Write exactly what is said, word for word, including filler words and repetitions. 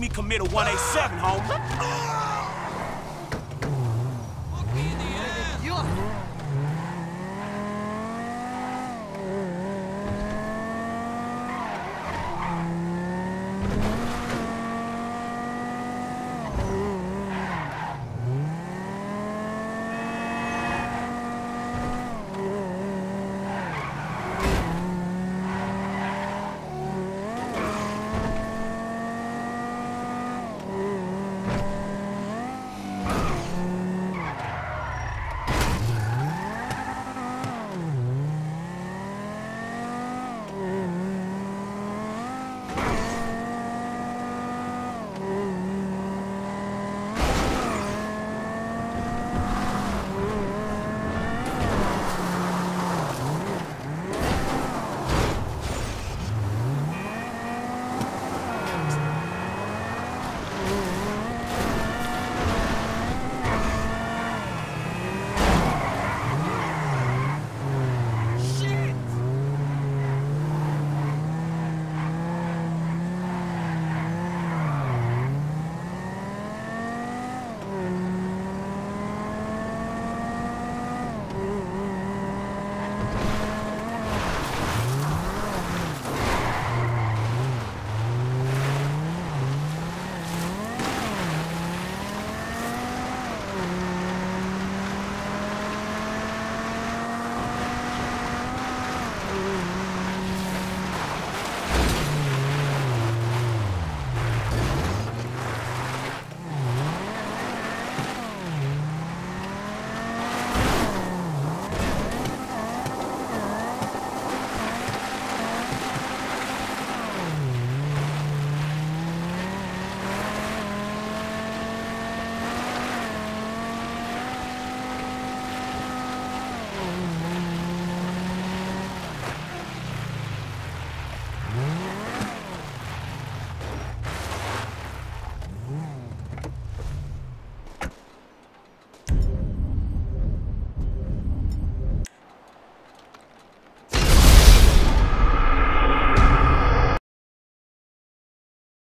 me commit a one eighty-seven, homie.